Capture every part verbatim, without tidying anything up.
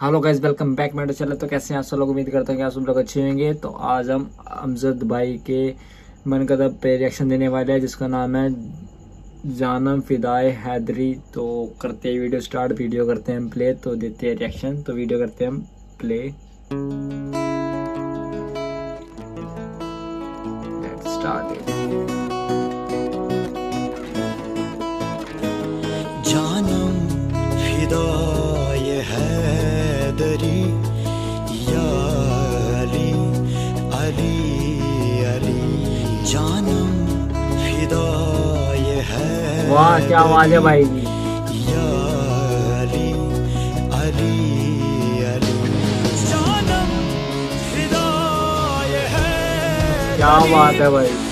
Hello guys, welcome back मेरे channel. तो कैसे हैं आप सब लोग? उम्मीद करता हूँ कि आप सब लोग अच्छे होंगे। तो आज हम अमजद भाई के मनकदब पे रिएक्शन देने वाले हैं जिसका नाम है जानम फिदाए हैदरी। तो करते हैं वीडियो स्टार्ट, वीडियो करते हैं हम प्ले, तो देते हैं रिएक्शन। तो वीडियो करते हैं हम प्ले। Let's start. जानम फिदाए है हैदरी या अली अली अली जानम फिदाए हैदरी। वाह, क्या आवाज है भाई की। या अली अली अली जानम फिदाए हैदरी। क्या बात है भाई।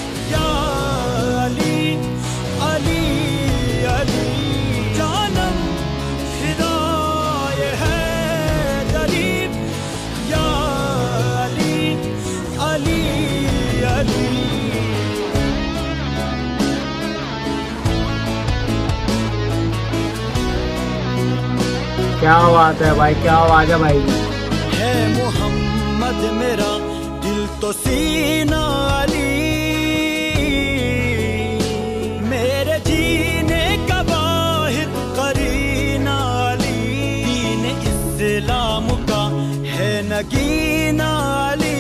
क्या बात है भाई, क्या आवाज है भाई। है मोहम्मद मेरा दिल तो सीना अली, मेरे जीने का वाहिद करीना अली, दीन इस्लाम का है नगीना अली,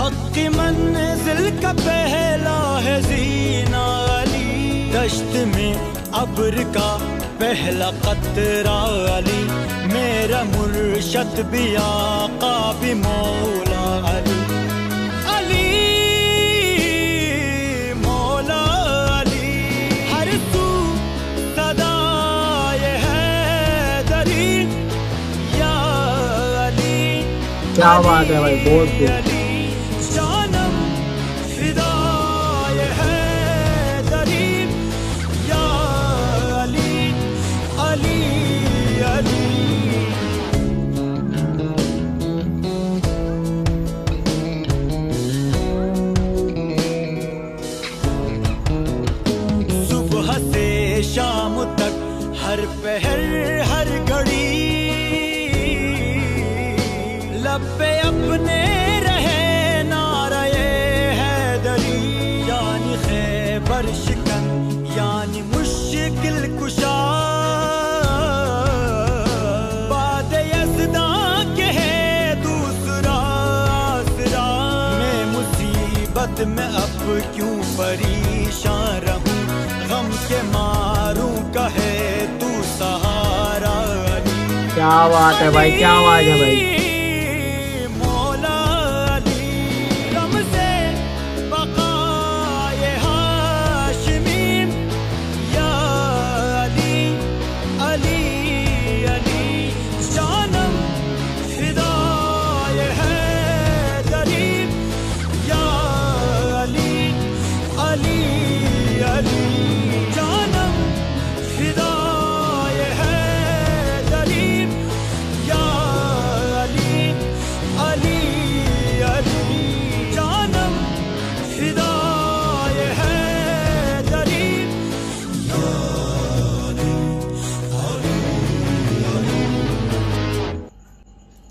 हक़ की मंज़िल का पहला है जीना अली, दश्त में अब्र का पहला कतरा अली, मेरा मुर्शद भी आका भी मौला अली, अली मौला अली, हर सू सदाए हैदरी या अली। क्या बात है भाई, बहुत खूब। शाम तक हर पहर हर घड़ी लब पे अपने रहे ना रहे हैदरी, यानी खैबर शिकन यानी मुश्किल कुशा, बाद यज़दा के है दूसरा आसरा, मैं मुसीबत में अब क्यों परेशान रहूं, गम के मार का है तू सहारा अली। क्या बात है भाई, क्या आवाज है भाई। मौला अली गम से बकाए हाशमी या अली अली अली जानम फिदाए हैदरी या अली अली अली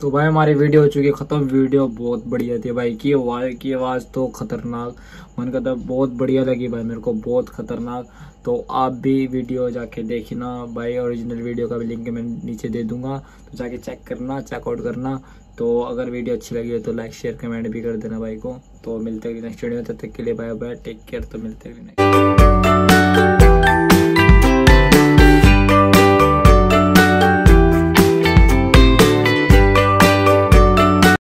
तो भाई हमारी वीडियो हो चुकी है ख़त्म। वीडियो बहुत बढ़िया थी भाई की, आवाज़ की आवाज़ तो ख़तरनाक, मन करता बहुत बढ़िया लगी भाई मेरे को, बहुत ख़तरनाक। तो आप भी वीडियो जाके देखना भाई, ओरिजिनल वीडियो का भी लिंक मैं नीचे दे दूंगा, तो जाके चेक करना, चेकआउट करना। तो अगर वीडियो अच्छी लगी हो तो लाइक शेयर कमेंट भी कर देना भाई को। तो मिलते हैं नेक्स्ट वीडियो में, तब तक के लिए बाय बाय, टेक केयर। तो मिलते हैं नेक्स्ट।